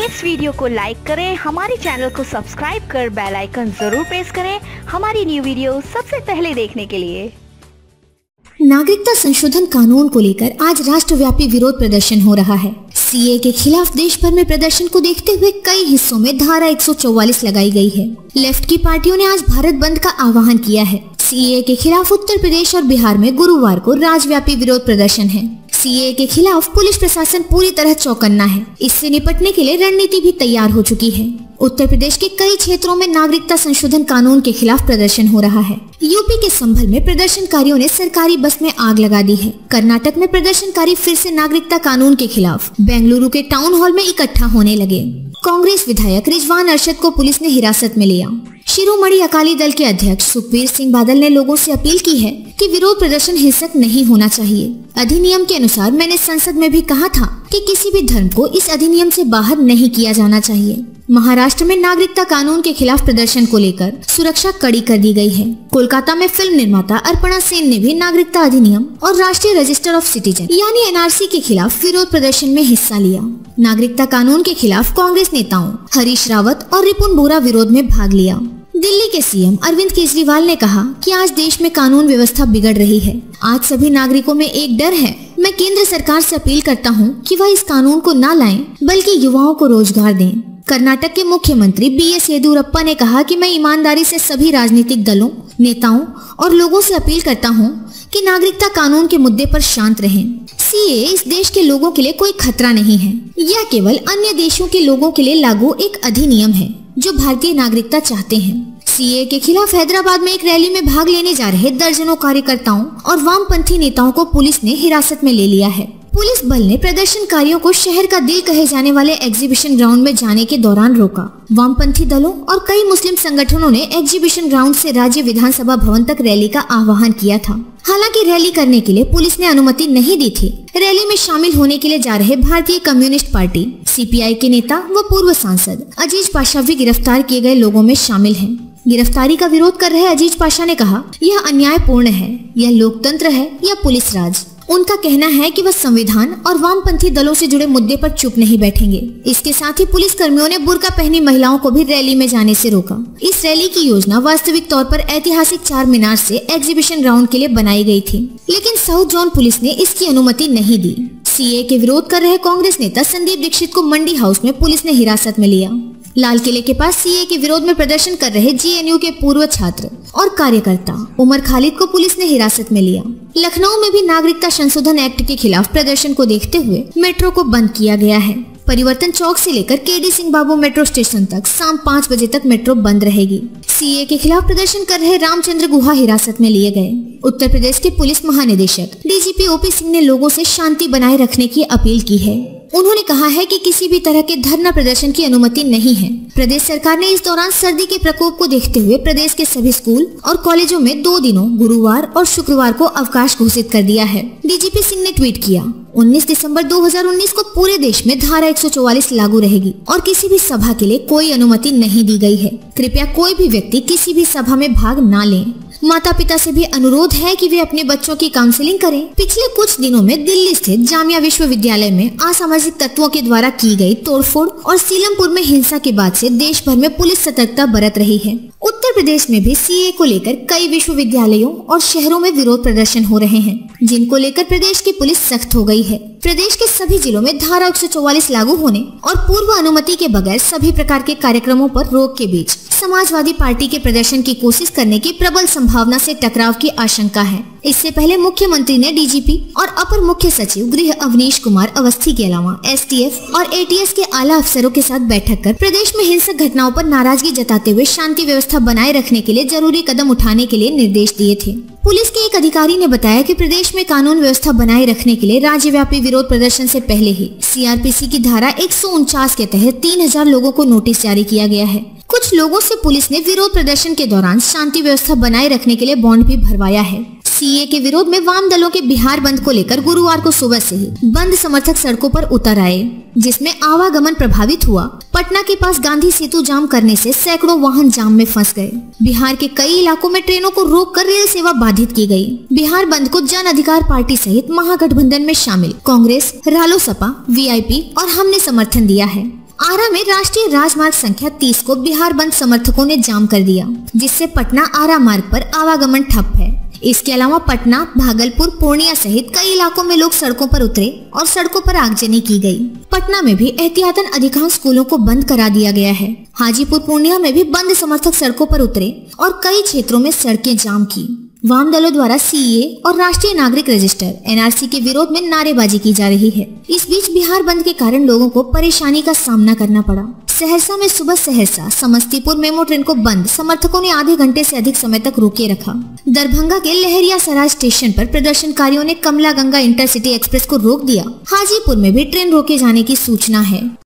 इस वीडियो को लाइक करें, हमारे चैनल को सब्सक्राइब कर बेल आइकन जरूर प्रेस करें हमारी न्यू वीडियो सबसे पहले देखने के लिए। नागरिकता संशोधन कानून को लेकर आज राष्ट्रव्यापी विरोध प्रदर्शन हो रहा है। सीए के खिलाफ देश भर में प्रदर्शन को देखते हुए कई हिस्सों में धारा 144 लगाई गई है। लेफ्ट की पार्टियों ने आज भारत बंद का आह्वान किया है। सीए के खिलाफ उत्तर प्रदेश और बिहार में गुरुवार को राज्यव्यापी विरोध प्रदर्शन है। सीए के खिलाफ पुलिस प्रशासन पूरी तरह चौकन्ना है। इससे निपटने के लिए रणनीति भी तैयार हो चुकी है। उत्तर प्रदेश के कई क्षेत्रों में नागरिकता संशोधन कानून के खिलाफ प्रदर्शन हो रहा है। यूपी के संभल में प्रदर्शनकारियों ने सरकारी बस में आग लगा दी है। कर्नाटक में प्रदर्शनकारी फिर से नागरिकता कानून के खिलाफ बेंगलुरु के टाउन हॉल में इकट्ठा होने लगे। कांग्रेस विधायक रिजवान अरशद को पुलिस ने हिरासत में लिया। शिरोमणि अकाली दल के अध्यक्ष सुखबीर सिंह बादल ने लोगों से अपील की है कि विरोध प्रदर्शन हिंसक नहीं होना चाहिए। अधिनियम के अनुसार मैंने संसद में भी कहा था कि किसी भी धर्म को इस अधिनियम से बाहर नहीं किया जाना चाहिए। महाराष्ट्र में नागरिकता कानून के खिलाफ प्रदर्शन को लेकर सुरक्षा कड़ी कर दी गई है। कोलकाता में फिल्म निर्माता अर्पणा सेन ने भी नागरिकता अधिनियम और राष्ट्रीय रजिस्टर ऑफ सिटीजन यानी एनआरसी के खिलाफ विरोध प्रदर्शन में हिस्सा लिया। नागरिकता कानून के खिलाफ कांग्रेस नेताओं हरीश रावत और रिपुन बोरा विरोध में भाग लिया। दिल्ली के सीएम अरविंद केजरीवाल ने कहा कि आज देश में कानून व्यवस्था बिगड़ रही है। आज सभी नागरिकों में एक डर है। मैं केंद्र सरकार से अपील करता हूं कि वह इस कानून को ना लाएं, बल्कि युवाओं को रोजगार दें। कर्नाटक के मुख्यमंत्री BS येदियुरप्पा ने कहा कि मैं ईमानदारी से सभी राजनीतिक दलों, नेताओं और लोगों से अपील करता हूं कि नागरिकता कानून के मुद्दे पर शांत रहें। सीए इस देश के लोगों के लिए कोई खतरा नहीं है। यह केवल अन्य देशों के लोगों के लिए लागू एक अधिनियम है जो भारतीय नागरिकता चाहते हैं। सीए के खिलाफ हैदराबाद में एक रैली में भाग लेने जा रहे दर्जनों कार्यकर्ताओं और वामपंथी नेताओं को पुलिस ने हिरासत में ले लिया है। पुलिस बल ने प्रदर्शनकारियों को शहर का दिल कहे जाने वाले एग्जीबिशन ग्राउंड में जाने के दौरान रोका। वामपंथी दलों और कई मुस्लिम संगठनों ने एग्जीबिशन ग्राउंड से राज्य विधानसभा भवन तक रैली का आह्वान किया था। हालांकि रैली करने के लिए पुलिस ने अनुमति नहीं दी थी। रैली में शामिल होने के लिए जा रहे भारतीय कम्युनिस्ट पार्टी CPI के नेता व पूर्व सांसद अजीत पाशाह भी गिरफ्तार किए गए लोगों में शामिल हैं। गिरफ्तारी का विरोध कर रहे अजीत पाशाह ने कहा, यह अन्यायपूर्ण है, यह लोकतंत्र है या पुलिस राज। उनका कहना है कि वह संविधान और वामपंथी दलों से जुड़े मुद्दे पर चुप नहीं बैठेंगे। इसके साथ ही पुलिस कर्मियों ने बुर्का पहनी महिलाओं को भी रैली में जाने से रोका। इस रैली की योजना वास्तविक तौर पर ऐतिहासिक चारमीनार से एग्जीबिशन ग्राउंड के लिए बनाई गई थी, लेकिन साउथ जोन पुलिस ने इसकी अनुमति नहीं दी। सीए के विरोध कर रहे कांग्रेस नेता संदीप दीक्षित को मंडी हाउस में पुलिस ने हिरासत में लिया। लाल किले के पास सीए के विरोध में प्रदर्शन कर रहे JNU के पूर्व छात्र और कार्यकर्ता उमर खालिद को पुलिस ने हिरासत में लिया। लखनऊ में भी नागरिकता संशोधन एक्ट के खिलाफ प्रदर्शन को देखते हुए मेट्रो को बंद किया गया है। परिवर्तन चौक से लेकर KD Singh Babu metro station तक शाम 5 बजे तक मेट्रो बंद रहेगी। सीए के खिलाफ प्रदर्शन कर रहे रामचंद्र गुहा हिरासत में लिए गए। उत्तर प्रदेश के पुलिस महानिदेशक DGP OP सिंह ने लोगों से शांति बनाए रखने की अपील की है। उन्होंने कहा है कि किसी भी तरह के धरना प्रदर्शन की अनुमति नहीं है। प्रदेश सरकार ने इस दौरान सर्दी के प्रकोप को देखते हुए प्रदेश के सभी स्कूल और कॉलेजों में 2 दिनों गुरुवार और शुक्रवार को अवकाश घोषित कर दिया है। DGP सिंह ने ट्वीट किया, 19 दिसंबर 2019 को पूरे देश में धारा 144 लागू रहेगी और किसी भी सभा के लिए कोई अनुमति नहीं दी गई है। कृपया कोई भी व्यक्ति किसी भी सभा में भाग न ले। माता पिता से भी अनुरोध है कि वे अपने बच्चों की काउंसलिंग करें। पिछले कुछ दिनों में दिल्ली स्थित जामिया विश्वविद्यालय में असामाजिक तत्वों के द्वारा की गई तोड़फोड़ और सीलमपुर में हिंसा के बाद से देश भर में पुलिस सतर्कता बरत रही है। उत्तर प्रदेश में भी सीए को लेकर कई विश्वविद्यालयों और शहरों में विरोध प्रदर्शन हो रहे हैं, जिनको लेकर प्रदेश की पुलिस सख्त हो गई है। प्रदेश के सभी जिलों में धारा 144 लागू होने और पूर्व अनुमति के बगैर सभी प्रकार के कार्यक्रमों पर रोक के बीच समाजवादी पार्टी के प्रदर्शन की कोशिश करने की प्रबल संभावना से टकराव की आशंका है। इससे पहले मुख्यमंत्री ने DGP और अपर मुख्य सचिव गृह अवनीश कुमार अवस्थी के अलावा STF और ATS के आला अफसरों के साथ बैठक कर प्रदेश में हिंसक घटनाओं पर नाराजगी जताते हुए शांति व्यवस्था बनाए रखने के लिए जरूरी कदम उठाने के लिए निर्देश दिए थे। पुलिस के एक अधिकारी ने बताया कि प्रदेश में कानून व्यवस्था बनाए रखने के लिए राज्यव्यापी विरोध प्रदर्शन से पहले ही CRPC की धारा 149 के तहत 3000 लोगों को नोटिस जारी किया गया है। कुछ लोगों से पुलिस ने विरोध प्रदर्शन के दौरान शांति व्यवस्था बनाए रखने के लिए बॉन्ड भी भरवाया है। सीए के विरोध में वाम दलों के बिहार बंद को लेकर गुरुवार को सुबह से ही बंद समर्थक सड़कों पर उतर आए, जिसमें आवागमन प्रभावित हुआ। पटना के पास गांधी सेतु जाम करने से सैकड़ों वाहन जाम में फंस गए। बिहार के कई इलाकों में ट्रेनों को रोककर रेल सेवा बाधित की गई। बिहार बंद को जन अधिकार पार्टी सहित महागठबंधन में शामिल कांग्रेस, रालोसपा, VIP और हमने समर्थन दिया है। आरा में राष्ट्रीय राजमार्ग संख्या 30 को बिहार बंद समर्थकों ने जाम कर दिया, जिससे पटना आरा मार्ग पर आवागमन ठप है। इसके अलावा पटना, भागलपुर, पूर्णिया सहित कई इलाकों में लोग सड़कों पर उतरे और सड़कों पर आगजनी की गई। पटना में भी एहतियातन अधिकांश स्कूलों को बंद करा दिया गया है। हाजीपुर, पूर्णिया में भी बंद समर्थक सड़कों पर उतरे और कई क्षेत्रों में सड़कें जाम की। वाम दलों द्वारा सीए और राष्ट्रीय नागरिक रजिस्टर एनआरसी के विरोध में नारेबाजी की जा रही है। इस बीच बिहार बंद के कारण लोगों को परेशानी का सामना करना पड़ा। सहरसा में सुबह सहरसा समस्तीपुर मेमो ट्रेन को बंद समर्थकों ने आधे घंटे से अधिक समय तक रोके रखा। दरभंगा के लहेरिया सराय स्टेशन पर प्रदर्शनकारियों ने कमला गंगा इंटरसिटी एक्सप्रेस को रोक दिया। हाजीपुर में भी ट्रेन रोके जाने की सूचना है।